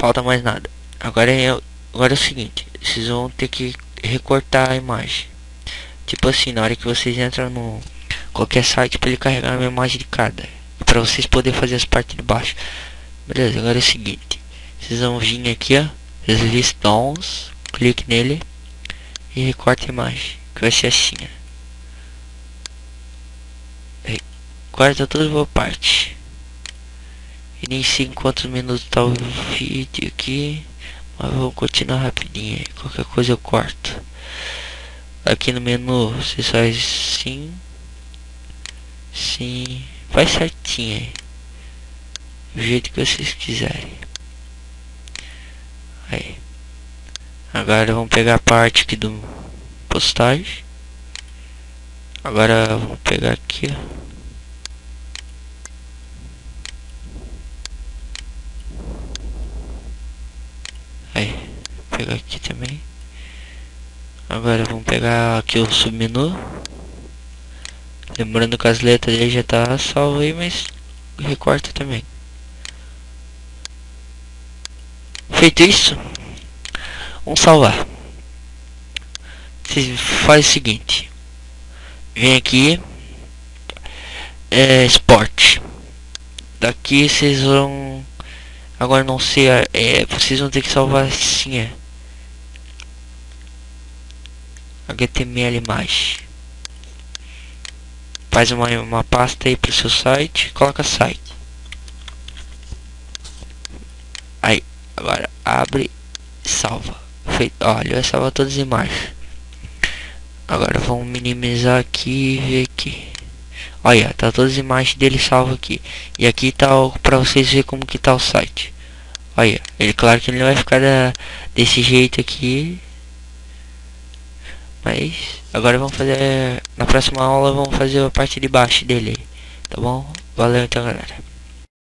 falta mais nada. Agora é o seguinte, vocês vão ter que recortar a imagem. Tipo assim, na hora que vocês entram no qualquer site para ele carregar uma imagem de cada, para vocês poderem fazer as partes de baixo. Beleza, agora é o seguinte, vocês vão vir aqui, ó, listons, clique nele e recorta a imagem, que vai ser assim, ó. Recorta toda a boa parte. E nem sei em quantos minutos tá o vídeo aqui, mas vou continuar rapidinho aí. Qualquer coisa eu corto. Aqui no menu você faz sim, sim, faz certinho aí, do jeito que vocês quiserem. Aí, agora vamos pegar a parte aqui do postagem. Agora vamos pegar aqui, ó. Pegar aqui também. Agora vamos pegar aqui o submenu, lembrando que as letras dele já tá salvo aí, mas recorta também. Feito isso, vamos salvar. Vocês faz o seguinte, vem aqui, export, daqui vocês vão, agora não sei, vocês vão ter que salvar assim, é HTML imagem. Faz uma pasta aí pro seu site, coloca site. Aí, agora abre, salva. Feito, olha, vai salvar todas as imagens. Agora vamos minimizar aqui e ver aqui. Olha, tá todas as imagens dele salvo aqui. E aqui tá para vocês verem como que tá o site. Olha, ele claro que ele não vai ficar desse jeito aqui. Mas agora vamos fazer, na próxima aula vamos fazer a parte de baixo dele, tá bom? Valeu então, galera.